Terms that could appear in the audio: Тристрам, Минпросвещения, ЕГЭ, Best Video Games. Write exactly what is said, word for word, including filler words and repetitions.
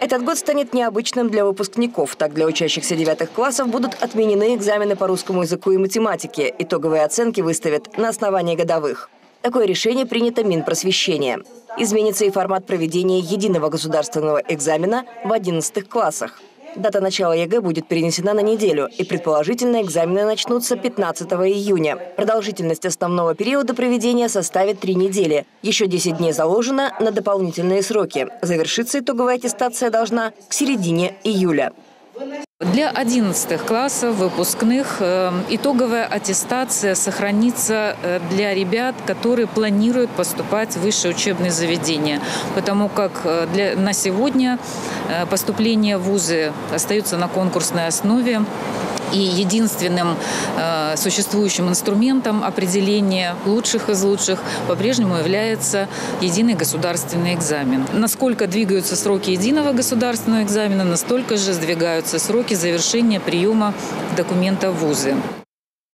Этот год станет необычным для выпускников. Так, для учащихся девятых классов будут отменены экзамены по русскому языку и математике. Итоговые оценки выставят на основании годовых. Такое решение принято Минпросвещения. Изменится и формат проведения единого государственного экзамена в одиннадцатых классах. Дата начала ЕГЭ будет перенесена на неделю, и предположительно экзамены начнутся пятнадцатого июня. Продолжительность основного периода проведения составит три недели. Еще десять дней заложено на дополнительные сроки. Завершиться итоговая аттестация должна к середине июля. Для одиннадцатых классов выпускных итоговая аттестация сохранится для ребят, которые планируют поступать в высшее учебное заведение, потому как для, на сегодня поступление в вузы остается на конкурсной основе, и единственным существующим инструментом определения лучших из лучших по-прежнему является единый государственный экзамен. Насколько двигаются сроки единого государственного экзамена, настолько же сдвигаются сроки завершения приема документа в вузы.